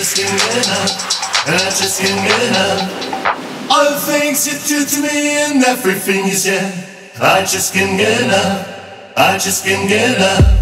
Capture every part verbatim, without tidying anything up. just can't get enough. I just can't get enough. All the things you do to me and everything you said, I just can't get enough. I just can't get enough.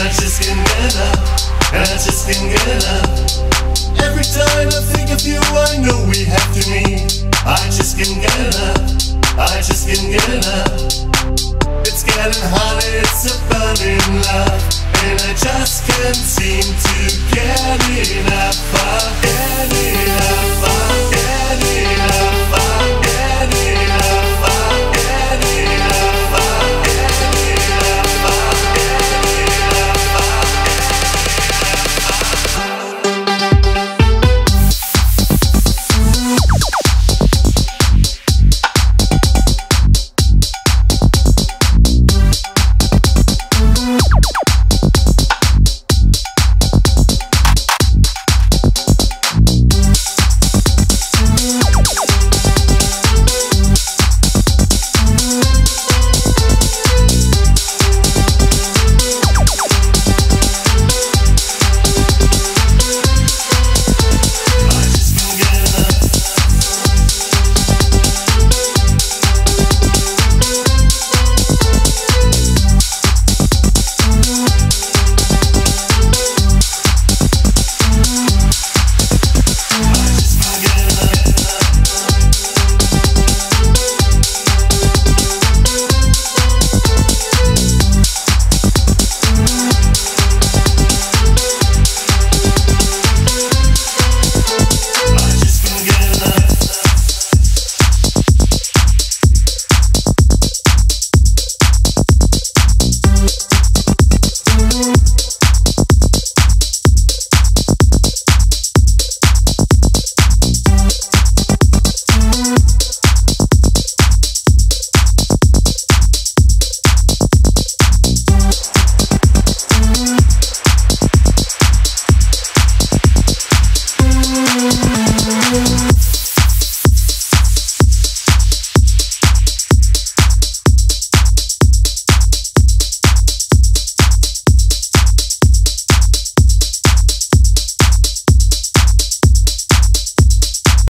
And I just can't get enough, and I just can't get enough. Every time I think of you, I know we have to meet. I just can't get enough, I just can't get enough. It's getting hot, it's a burning love, and I just can't seem to get enough. I get enough, I get enough, I